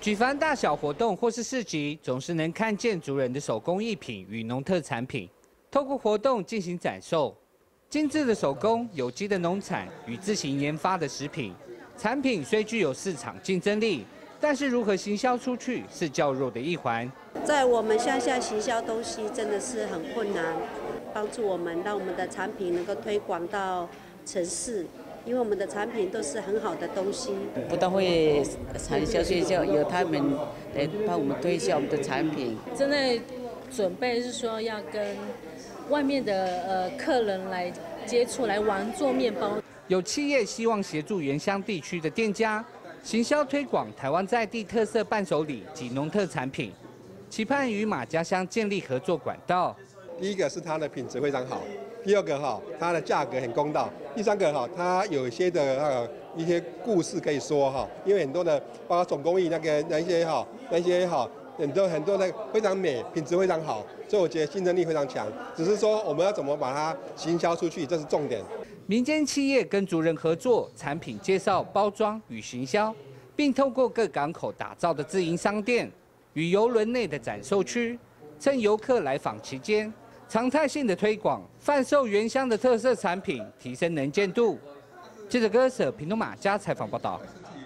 举凡大小活动或是市集，总是能看见族人的手工艺品与农特产品，透过活动进行展售。精致的手工、有机的农产与自行研发的食品产品，虽具有市场竞争力，但是如何行销出去是较弱的一环。在我们乡下行销东西真的是很困难，帮助我们让我们的产品能够推广到城市。 因为我们的产品都是很好的东西，不但会产销学校由他们来帮我们推销我们的产品。正在准备是说要跟外面的客人来接触，来玩做面包。有企业希望协助原乡地区的店家行销推广台湾在地特色伴手礼及农特产品，期盼与马家乡建立合作管道。第一个是它的品质非常好。 第二个哈，它的价格很公道。第三个哈，它有一些的一些故事可以说哈，因为很多的包括总工艺那些哈，很多的非常美，品质非常好，所以我觉得竞争力非常强。只是说我们要怎么把它行销出去，这是重点。民间企业跟族人合作，产品介绍、包装与行销，并透过各港口打造的自营商店与邮轮内的展售区，趁游客来访期间。 常态性的推广，贩售原乡的特色产品，提升能见度。记者柯舍，屏东马家采访报道。